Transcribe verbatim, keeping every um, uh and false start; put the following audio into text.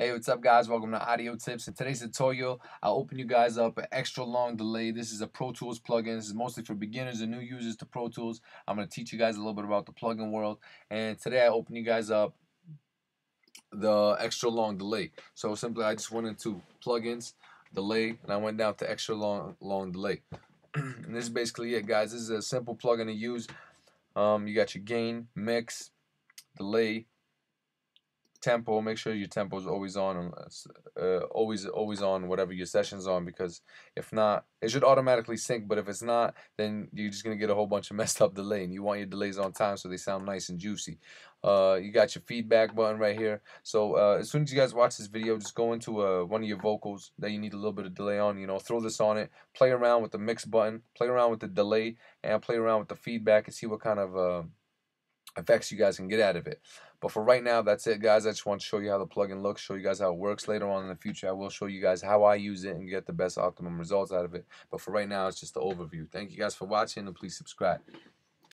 Hey, what's up guys, welcome to Audio Tips. In today's tutorial I'll open you guys up an Extra Long Delay. This is a Pro Tools plugin. This is mostly for beginners and new users to Pro Tools. I'm going to teach you guys a little bit about the plugin world, and today I open you guys up the Extra Long Delay. So simply I just went into plugins, delay, and I went down to Extra Long long Delay. And this is basically it guys. This is a simple plugin to use. Um, you got your gain, mix, delay, tempo. Make sure your tempo is always on, uh, always always on whatever your session's on, because if not it should automatically sync, but if it's not then you're just gonna get a whole bunch of messed up delay, and you want your delays on time so they sound nice and juicy. Uh, you got your feedback button right here. So uh, as soon as you guys watch this video, just go into uh, one of your vocals that you need a little bit of delay on, you know, throw this on it, play around with the mix button, play around with the delay, and play around with the feedback and see what kind of uh, effects you guys can get out of it. But for right now, that's it guys. I just want to show you how the plugin looks, show you guys how it works. Later on in the future I will show you guys how I use it and get the best optimum results out of it, but for right now it's just the overview. Thank you guys for watching, and please subscribe.